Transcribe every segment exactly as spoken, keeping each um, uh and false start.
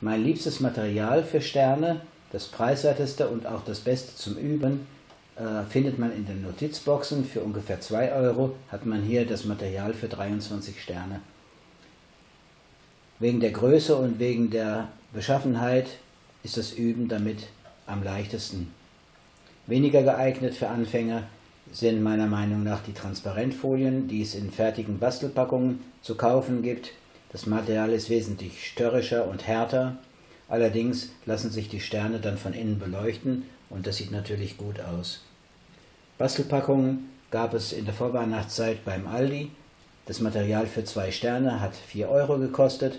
Mein liebstes Material für Sterne, das preiswerteste und auch das beste zum Üben, äh, findet man in den Notizboxen. Für ungefähr zwei Euro hat man hier das Material für dreiundzwanzig Sterne. Wegen der Größe und wegen der Beschaffenheit ist das Üben damit am leichtesten. Weniger geeignet für Anfänger sind meiner Meinung nach die Transparentfolien, die es in fertigen Bastelpackungen zu kaufen gibt. Das Material ist wesentlich störrischer und härter, allerdings lassen sich die Sterne dann von innen beleuchten und das sieht natürlich gut aus. Bastelpackungen gab es in der Vorweihnachtszeit beim Aldi. Das Material für zwei Sterne hat vier Euro gekostet.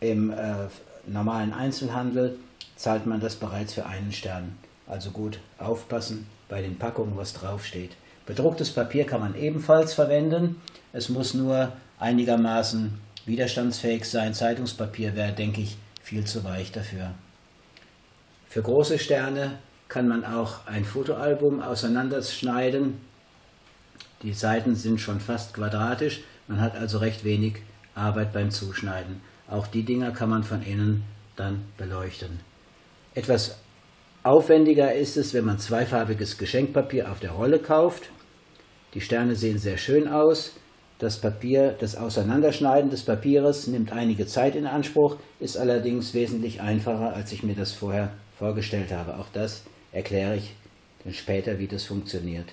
Im äh, normalen Einzelhandel zahlt man das bereits für einen Stern. Also gut aufpassen bei den Packungen, was draufsteht. Bedrucktes Papier kann man ebenfalls verwenden. Es muss nur einigermaßen widerstandsfähig sein. Zeitungspapier wäre, denke ich, viel zu weich dafür. Für große Sterne kann man auch ein Fotoalbum auseinanderschneiden. Die Seiten sind schon fast quadratisch. Man hat also recht wenig Arbeit beim Zuschneiden. Auch die Dinger kann man von innen dann beleuchten. Etwas aufwendiger ist es, wenn man zweifarbiges Geschenkpapier auf der Rolle kauft. Die Sterne sehen sehr schön aus. Das Papier, das Auseinanderschneiden des Papieres nimmt einige Zeit in Anspruch, ist allerdings wesentlich einfacher, als ich mir das vorher vorgestellt habe. Auch das erkläre ich dann später, wie das funktioniert.